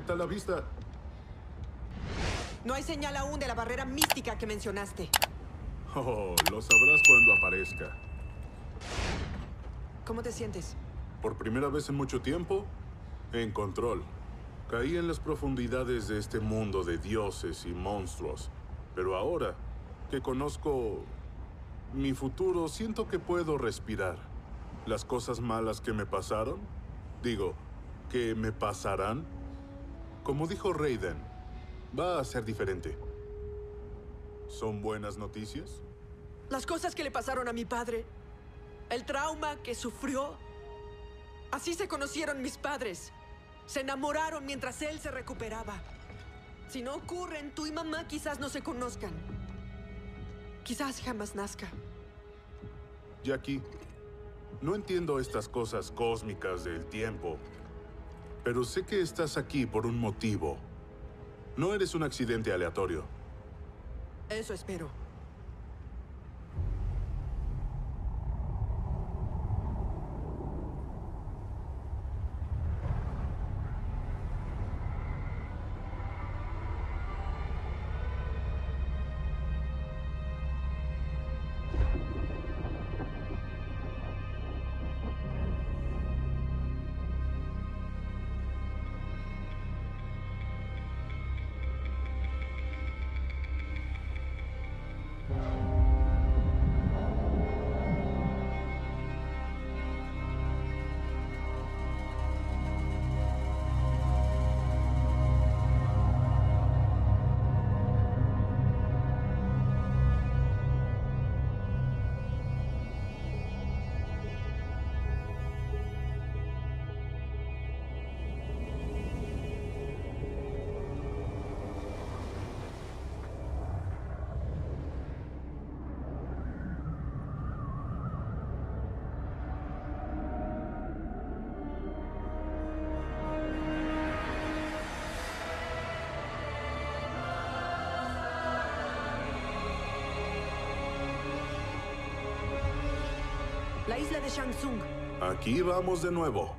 ¿Qué tal la vista? No hay señal aún de la barrera mística que mencionaste. Oh, lo sabrás cuando aparezca. ¿Cómo te sientes? Por primera vez en mucho tiempo, en control. Caí en las profundidades de este mundo de dioses y monstruos. Pero ahora que conozco mi futuro, siento que puedo respirar. Las cosas malas que me pasaron, digo, que me pasarán, como dijo Raiden, va a ser diferente. ¿Son buenas noticias? Las cosas que le pasaron a mi padre, el trauma que sufrió. Así se conocieron mis padres. Se enamoraron mientras él se recuperaba. Si no ocurren, tú y mamá quizás no se conozcan. Quizás jamás nazca. Jackie, no entiendo estas cosas cósmicas del tiempo, pero sé que estás aquí por un motivo. No eres un accidente aleatorio. Eso espero. La isla de Shang Tsung. Aquí vamos de nuevo.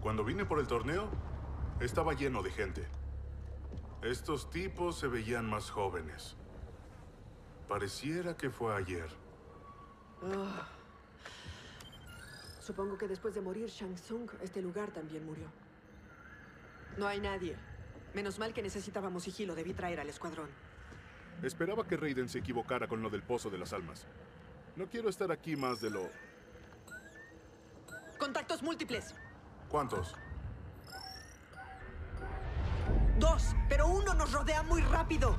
Cuando vine por el torneo, estaba lleno de gente. Estos tipos se veían más jóvenes. Pareciera que fue ayer. Oh. Supongo que después de morir Shang Tsung, este lugar también murió. No hay nadie. Menos mal que necesitábamos sigilo, debí traer al escuadrón. Esperaba que Raiden se equivocara con lo del Pozo de las Almas. No quiero estar aquí más de lo... ¡Contactos múltiples! ¿Cuántos? 2, pero uno nos rodea muy rápido.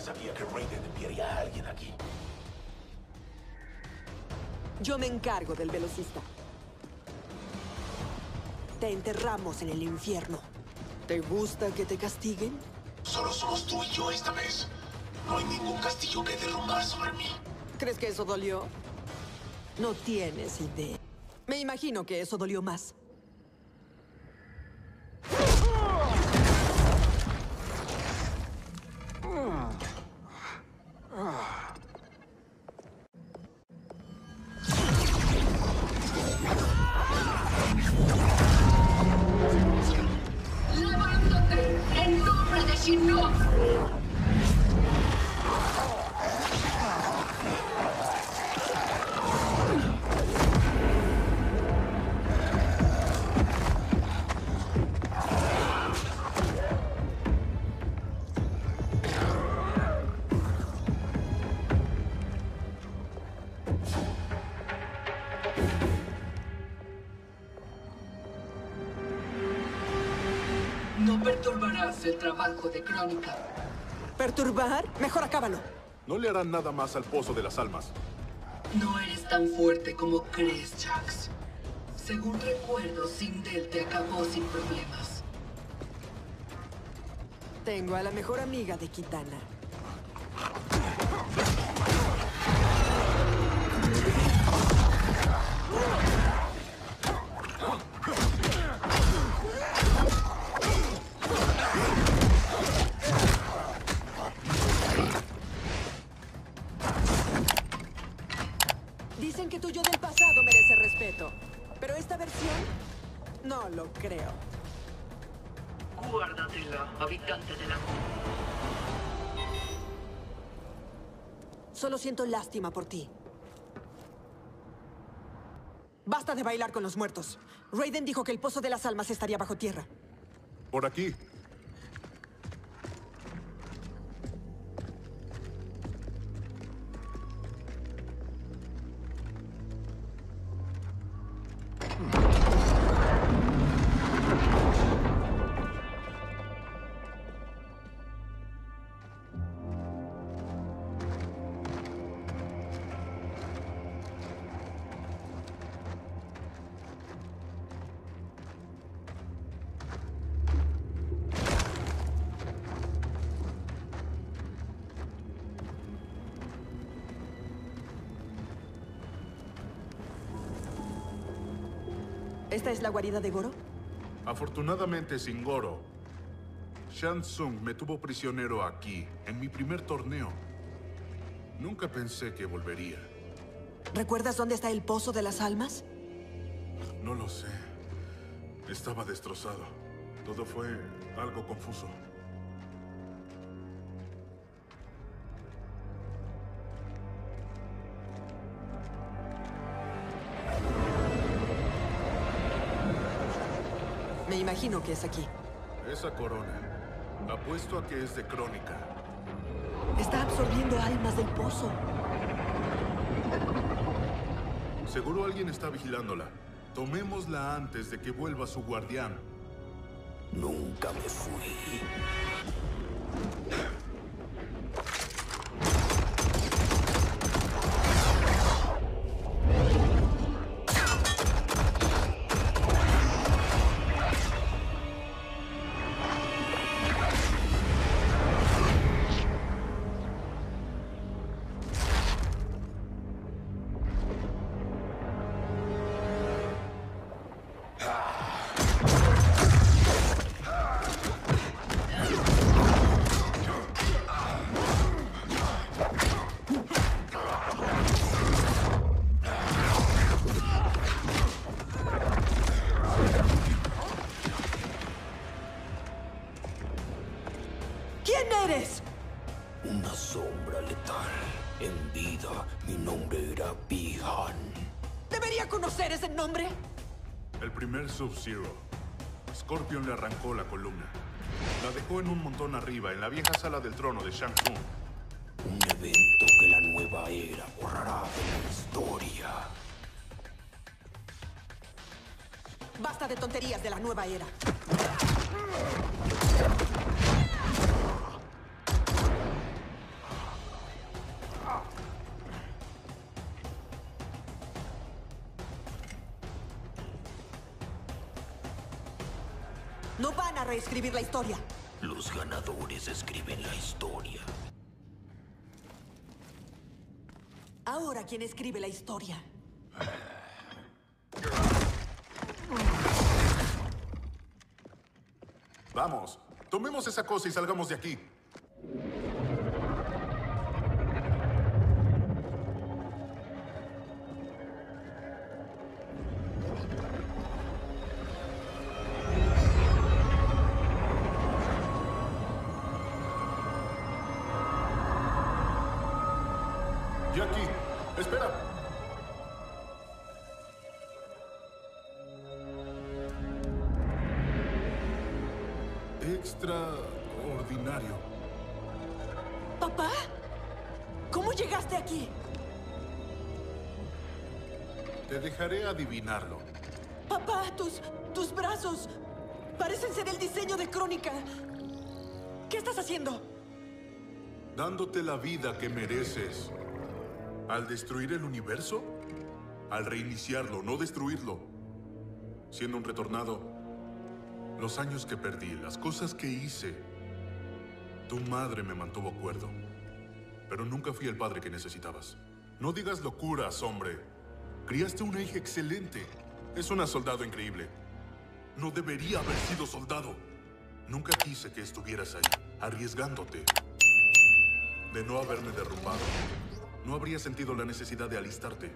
Sabía que Raiden enviaría a alguien aquí. Yo me encargo del velocista. Te enterramos en el infierno. ¿Te gusta que te castiguen? Solo somos tú y yo esta vez. No hay ningún castillo que derrumbar sobre mí. ¿Crees que eso dolió? No tienes idea. Me imagino que eso dolió más. No perturbarás el trabajo de Kronika. ¿Perturbar? Mejor acábalo. No le harán nada más al Pozo de las Almas. No eres tan fuerte como crees, Jax. Según recuerdo, Sindel te acabó sin problemas. Tengo a la mejor amiga de Kitana. Dicen que tu yo del pasado merece respeto, pero esta versión no lo creo. Guárdatela, habitante de la luna. Solo siento lástima por ti. Basta de bailar con los muertos. Raiden dijo que el Pozo de las Almas estaría bajo tierra. Por aquí. ¿Esta es la guarida de Goro? Afortunadamente sin Goro. Shang Tsung me tuvo prisionero aquí, en mi primer torneo. Nunca pensé que volvería. ¿Recuerdas dónde está el Pozo de las Almas? No lo sé. Estaba destrozado. Todo fue algo confuso. Me imagino que es aquí. Esa corona. Apuesto a que es de Kronika. Está absorbiendo almas del pozo. Seguro alguien está vigilándola. Tomémosla antes de que vuelva su guardián. Nunca me fui. Una sombra letal. Hendida, mi nombre era Pihan. ¿Debería conocer ese nombre? El primer Sub-Zero. Scorpion le arrancó la columna. La dejó en un montón arriba, en la vieja sala del trono de Shang Tsung. Un evento que la nueva era borrará de la historia. Basta de tonterías de la nueva era. No van a reescribir la historia. Los ganadores escriben la historia. Ahora, ¿quién escribe la historia? Vamos, tomemos esa cosa y salgamos de aquí. Jackie, espera. Extraordinario. ¿Papá? ¿Cómo llegaste aquí? Te dejaré adivinarlo. Papá, tus brazos. Parecen ser el diseño de Kronika. ¿Qué estás haciendo? Dándote la vida que mereces. ¿Al destruir el universo? Al reiniciarlo, no destruirlo. Siendo un retornado. Los años que perdí, las cosas que hice. Tu madre me mantuvo cuerdo. Pero nunca fui el padre que necesitabas. No digas locuras, hombre. Criaste una hija excelente. Es una soldado increíble. No debería haber sido soldado. Nunca quise que estuvieras ahí, arriesgándote. De no haberme derrumbado, no habría sentido la necesidad de alistarte.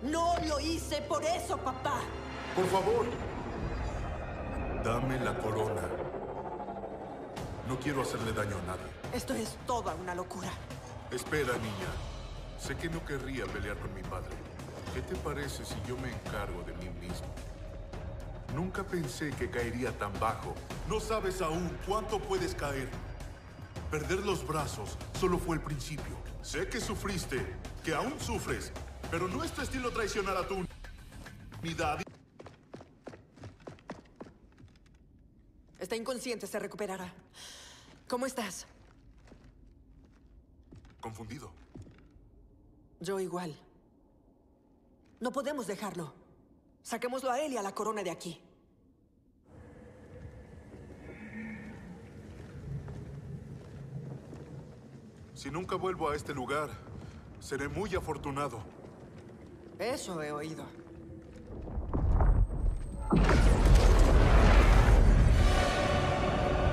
No lo hice por eso, papá. Por favor, dame la corona. No quiero hacerle daño a nadie. Esto es toda una locura. Espera, niña. Sé que no querría pelear con mi padre. ¿Qué te parece si yo me encargo de mí mismo? Nunca pensé que caería tan bajo. No sabes aún cuánto puedes caer. Perder los brazos solo fue el principio. Sé que sufriste, que aún sufres, pero no es tu estilo traicionar a tu unidad. Está inconsciente, se recuperará. ¿Cómo estás? Confundido. Yo igual. No podemos dejarlo. Saquémoslo a él y a la corona de aquí. Si nunca vuelvo a este lugar, seré muy afortunado. Eso he oído.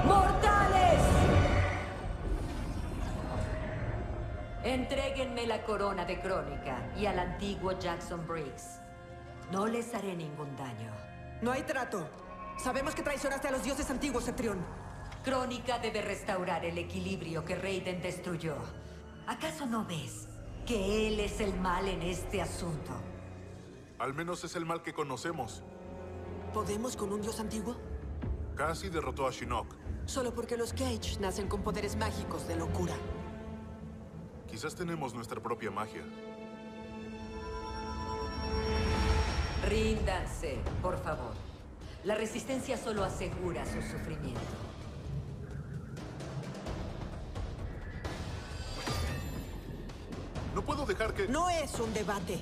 ¡Mortales! Entréguenme la corona de Kronika y al antiguo Jackson Briggs. No les haré ningún daño. No hay trato. Sabemos que traicionaste a los dioses antiguos, Cetrion. Kronika debe restaurar el equilibrio que Raiden destruyó. ¿Acaso no ves que él es el mal en este asunto? Al menos es el mal que conocemos. ¿Podemos con un dios antiguo? Cassie derrotó a Shinnok. Solo porque los Cage nacen con poderes mágicos de locura. Quizás tenemos nuestra propia magia. Ríndanse, por favor. La resistencia solo asegura su sufrimiento. No puedo dejar que... No es un debate.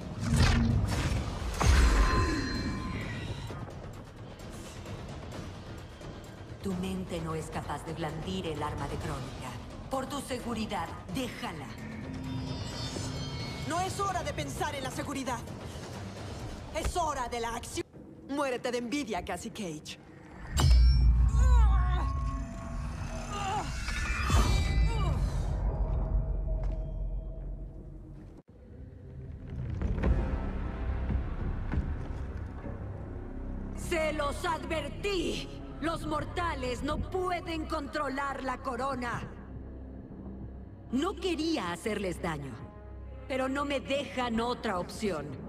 Tu mente no es capaz de blandir el arma de Kronika. Por tu seguridad, déjala. No es hora de pensar en la seguridad. Es hora de la acción. Muérete de envidia, Cassie Cage. ¡Se los advertí! ¡Los mortales no pueden controlar la corona! No quería hacerles daño, pero no me dejan otra opción.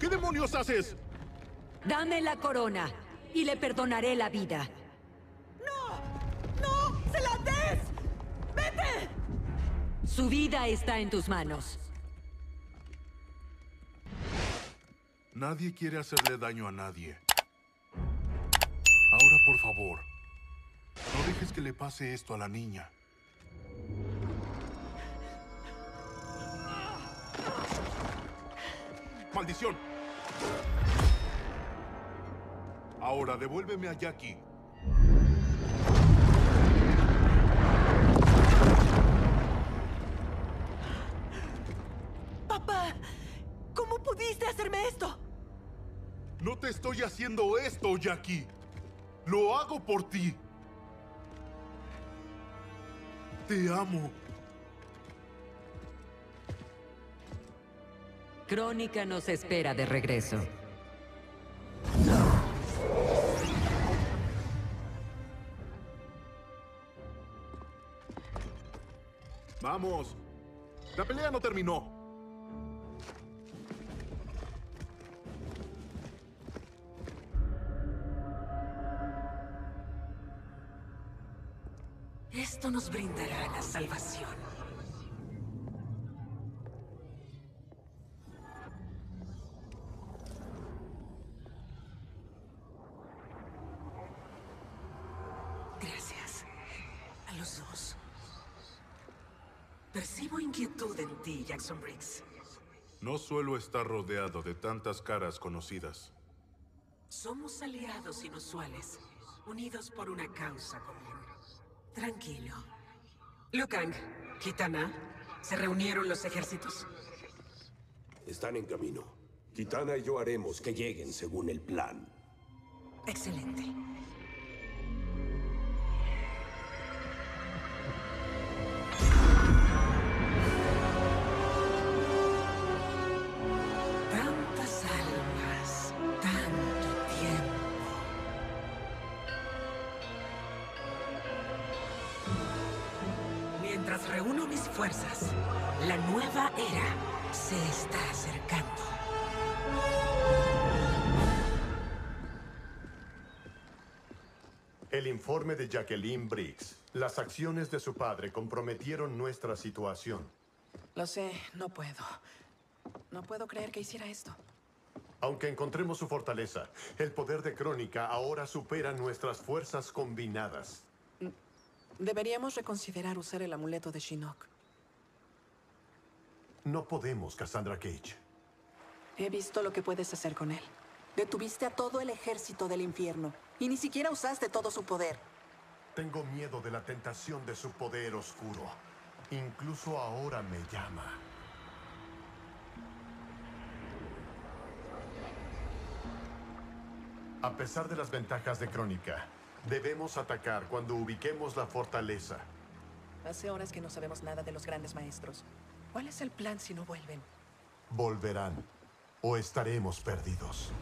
¿Qué demonios haces? Dame la corona y le perdonaré la vida. ¡No! ¡No! ¡Se la des! ¡Vete! Su vida está en tus manos. Nadie quiere hacerle daño a nadie. Ahora, por favor, no dejes que le pase esto a la niña. ¡Maldición! Ahora devuélveme a Jackie. Papá, ¿cómo pudiste hacerme esto? No te estoy haciendo esto, Jackie. Lo hago por ti. Te amo. Kronika nos espera de regreso. ¡Vamos! ¡La pelea no terminó! Esto nos brindará la salvación. Gracias. A los dos. Percibo inquietud en ti, Jackson Briggs. No suelo estar rodeado de tantas caras conocidas. Somos aliados inusuales, unidos por una causa común. Tranquilo. Lu Kang, Kitana, ¿se reunieron los ejércitos? Están en camino. Kitana y yo haremos que lleguen según el plan. Excelente. Mientras reúno mis fuerzas, la nueva era se está acercando. El informe de Jacqueline Briggs. Las acciones de su padre comprometieron nuestra situación. Lo sé, no puedo. No puedo creer que hiciera esto. Aunque encontremos su fortaleza, el poder de Kronika ahora supera nuestras fuerzas combinadas. Deberíamos reconsiderar usar el amuleto de Shinnok. No podemos, Cassandra Cage. He visto lo que puedes hacer con él. Detuviste a todo el ejército del infierno y ni siquiera usaste todo su poder. Tengo miedo de la tentación de su poder oscuro. Incluso ahora me llama. A pesar de las ventajas de Kronika, debemos atacar cuando ubiquemos la fortaleza. Hace horas que no sabemos nada de los grandes maestros. ¿Cuál es el plan si no vuelven? Volverán, o estaremos perdidos.